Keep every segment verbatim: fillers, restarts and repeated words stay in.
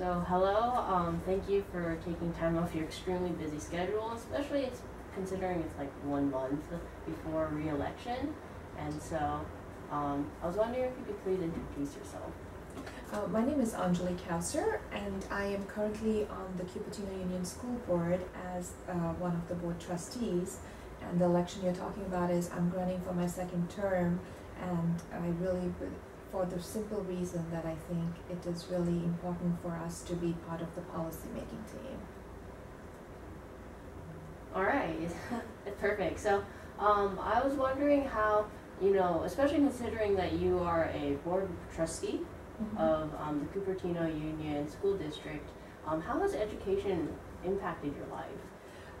So hello, um, thank you for taking time off your extremely busy schedule, especially it's considering it's like one month before re-election. And so um, I was wondering if you could please introduce yourself. Uh, my name is Anjali Kausar, and I am currently on the Cupertino Union School Board as uh, one of the board trustees. And the election you're talking about is I'm running for my second term, and I really, for the simple reason that I think it is really important for us to be part of the policymaking team. All right, perfect. So um, I was wondering how, you know, especially considering that you are a board trustee, Mm-hmm. of um, the Cupertino Union School District. Um, how has education impacted your life?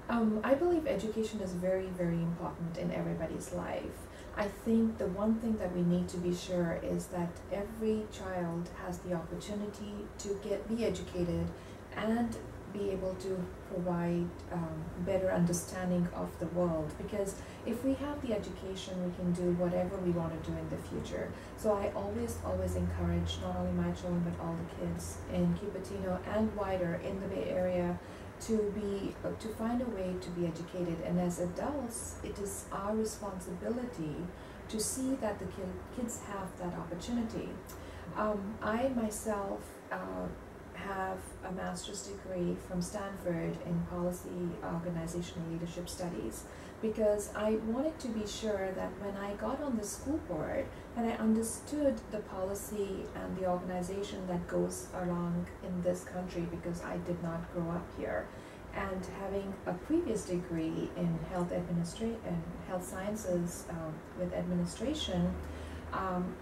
Um, I believe education is very, very important in everybody's life. I think the one thing that we need to be sure is that every child has the opportunity to get be educated and be able to provide um, better understanding of the world, because if we have the education, we can do whatever we want to do in the future. So I always, always encourage not only my children but all the kids in Cupertino and wider in the Bay Area to be to find a way to be educated. And as adults, it is our responsibility to see that the kids have that opportunity. Um, I myself. Uh, have a master's degree from Stanford in policy, organizational leadership studies, because I wanted to be sure that when I got on the school board and I understood the policy and the organization that goes along in this country, because I did not grow up here. And having a previous degree in health administration and health sciences um, with administration, um,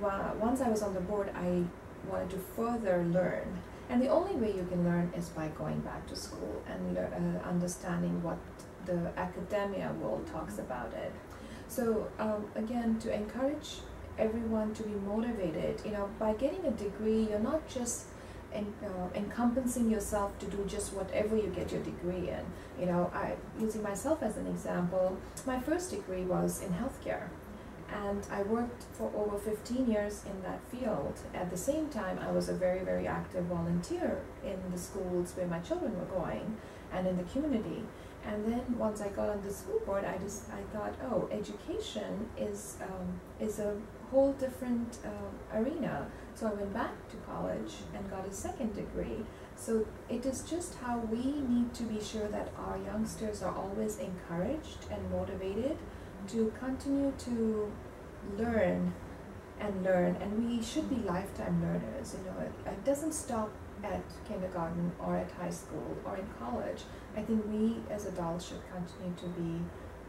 once I was on the board, I wanted to further learn. And the only way you can learn is by going back to school and uh, understanding what the academia world talks about it. So um, again, to encourage everyone to be motivated, you know, by getting a degree, you're not just en uh, encompassing yourself to do just whatever you get your degree in. You know, I, using myself as an example, my first degree was in healthcare. And I worked for over fifteen years in that field. At the same time, I was a very, very active volunteer in the schools where my children were going and in the community. And then once I got on the school board, I just I thought, oh, education is, um, is a whole different uh, arena. So I went back to college and got a second degree. So it is just how we need to be sure that our youngsters are always encouraged and motivated to continue to learn and learn, and we should be lifetime learners. You know, it, it doesn't stop at kindergarten or at high school or in college. I think we as adults should continue to be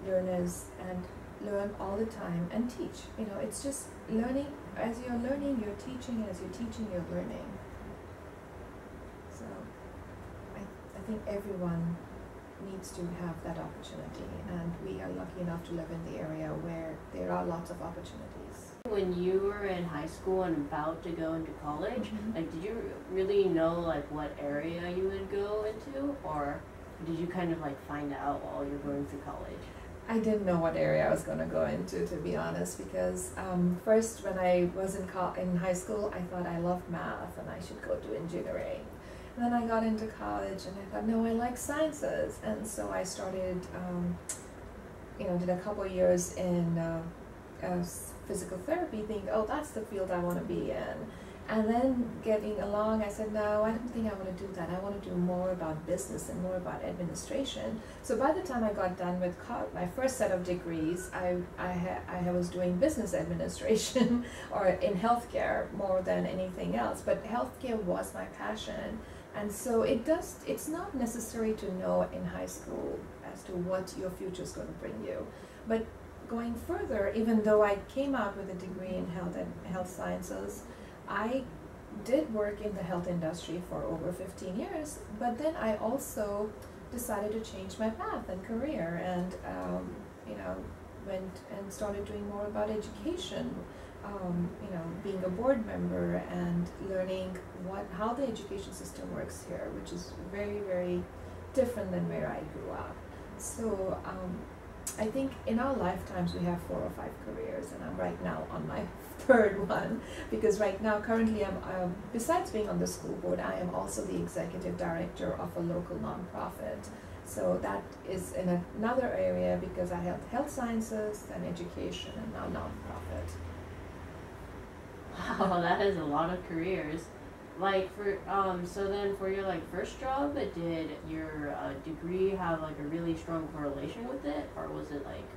learners and learn all the time and teach. You know, it's just learning. As you're learning, you're teaching. As you're teaching, you're learning. So I, I think everyone needs to have that opportunity, and we are lucky enough to live in the area where there are lots of opportunities. When you were in high school and about to go into college, mm-hmm. like, did you really know like what area you would go into, or did you kind of like find out while you were going through college? I didn't know what area I was going to go into, to be honest, because um, first when I was in, co in high school, I thought I loved math and I should go to engineering. Then I got into college and I thought, no, I like sciences. And so I started, um, you know, did a couple of years in uh, uh, physical therapy, thinking, oh, that's the field I want to be in. And then getting along, I said, no, I don't think I want to do that. I want to do more about business and more about administration. So by the time I got done with my first set of degrees, I, I, ha I was doing business administration or in healthcare more than anything else. But healthcare was my passion. And so it does, it's not necessary to know in high school as to what your future is going to bring you. But going further, even though I came out with a degree in health and health sciences, I did work in the health industry for over fifteen years, but then I also decided to change my path and career, and um, you know, went and started doing more about education. Um, you know, being a board member and learning what how the education system works here, which is very, very different than where I grew up. So um, I think in our lifetimes we have four or five careers, and I'm right now on my third one, because right now currently I'm, um, besides being on the school board, I am also the executive director of a local nonprofit. So that is in another area, because I held health sciences and education and now nonprofit. Wow, that is a lot of careers. Like for um, so then for your like first job, did your uh, degree have like a really strong correlation with it, or was it like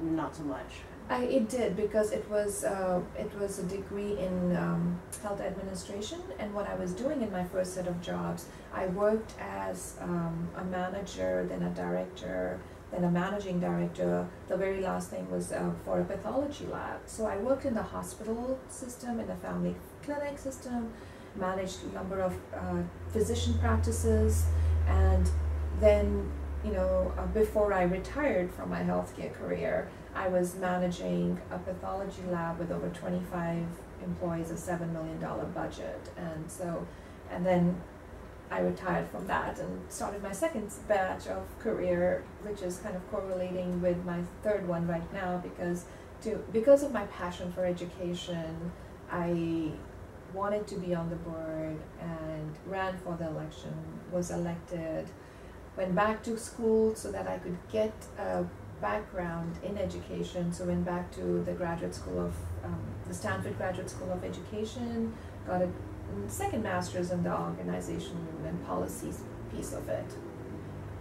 not so much? I, it did, because it was uh, it was a degree in um, health administration, and what I was doing in my first set of jobs, I worked as um, a manager, then a director, then a managing director. The very last thing was uh, for a pathology lab. So I worked in the hospital system, in the family clinic system, managed a number of uh, physician practices, and then, you know, uh, before I retired from my healthcare career, I was managing a pathology lab with over twenty-five employees, a seven million dollar budget, and so, and then I retired from that and started my second batch of career, which is kind of correlating with my third one right now, because to because of my passion for education, I wanted to be on the board and ran for the election, was elected, went back to school so that I could get a background in education, so went back to the graduate school of, um, the Stanford Graduate School of Education, got a second master's in the organization and policies piece of it.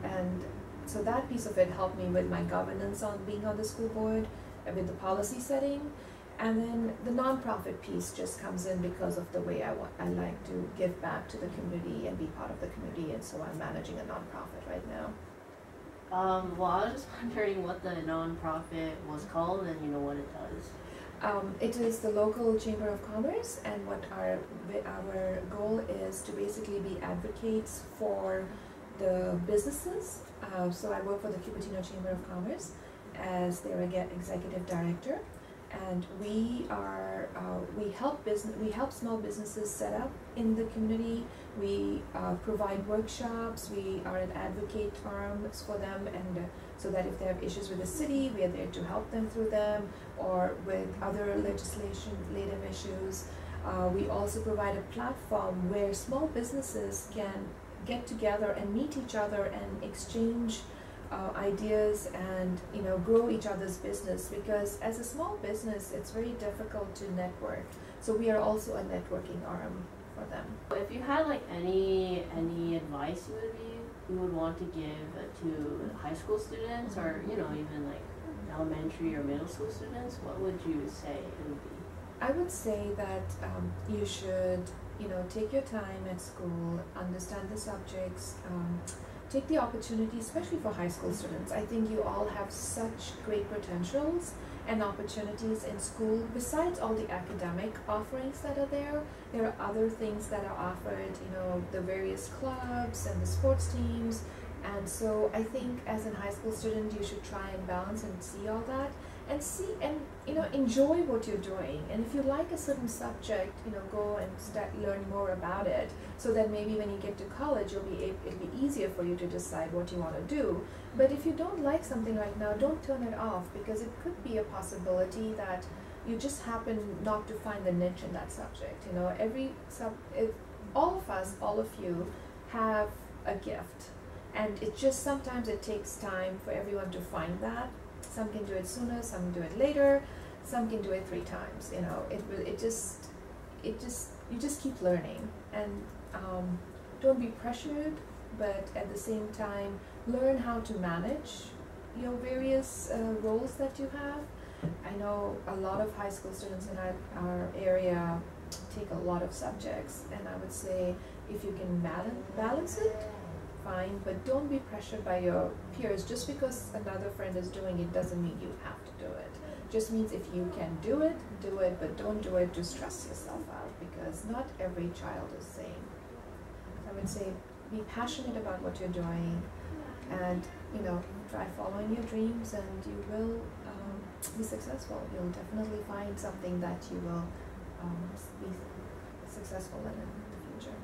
And so that piece of it helped me with my governance on being on the school board, with the policy setting. And then the nonprofit piece just comes in because of the way I want, I like to give back to the community and be part of the community, and so I'm managing a nonprofit right now. Um, well, I was just wondering what the nonprofit was called, and you know what it does. Um, it is the local Chamber of Commerce, and what our our goal is to basically be advocates for the businesses. Uh, so I work for the Cupertino Chamber of Commerce as their executive director. And we are uh, we help business we help small businesses set up in the community. We uh, provide workshops. We are an advocate firm for them, and uh, so that if they have issues with the city, we are there to help them through them, or with other legislation, related issues. Uh, we also provide a platform where small businesses can get together and meet each other and exchange Uh, ideas and, you know, grow each other's business, because as a small business it's very difficult to network, so we are also a networking arm for them. If you had like any any advice you would be you would want to give to high school students, or you know, even like elementary or middle school students, what would you say it would be? I would say that um, you should, you know, take your time at school, understand the subjects, um, take the opportunity, especially for high school students. I think you all have such great potentials and opportunities in school. Besides all the academic offerings that are there, there are other things that are offered, you know, the various clubs and the sports teams. And so I think as a high school student, you should try and balance and see all that, and see and, you know, enjoy what you're doing. And if you like a certain subject, you know, go and start, learn more about it, so that maybe when you get to college, you'll be it'll be easier for you to decide what you want to do. But if you don't like something right now, don't turn it off, because it could be a possibility that you just happen not to find the niche in that subject. You know, every sub, if all of us, all of you, have a gift, and it just sometimes it takes time for everyone to find that. Some can do it sooner, some do it later, some can do it three times. You know, it it just it just you just keep learning, and um, don't be pressured, but at the same time, learn how to manage your various uh, roles that you have. I know a lot of high school students in our, our area take a lot of subjects, and I would say if you can balance balance it, fine, but don't be pressured by your peers. Just because another friend is doing it doesn't mean you have to do it. Just means if you can do it, do it, but don't do it to stress yourself out, because not every child is the same. I would say be passionate about what you're doing, and you know, try following your dreams, and you will um, be successful. You'll definitely find something that you will um, be successful in in the future.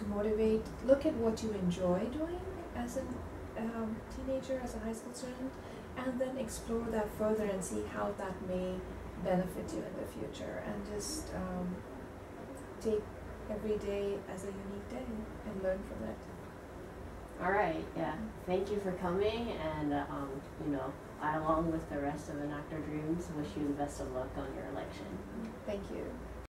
To motivate, look at what you enjoy doing as a um, teenager, as a high school student, and then explore that further and see how that may benefit you in the future, and just um, take every day as a unique day and learn from it. All right, yeah. Thank you for coming, and uh, um, you know, I, along with the rest of EnAct Our Dreams, wish you the best of luck on your election. Thank you.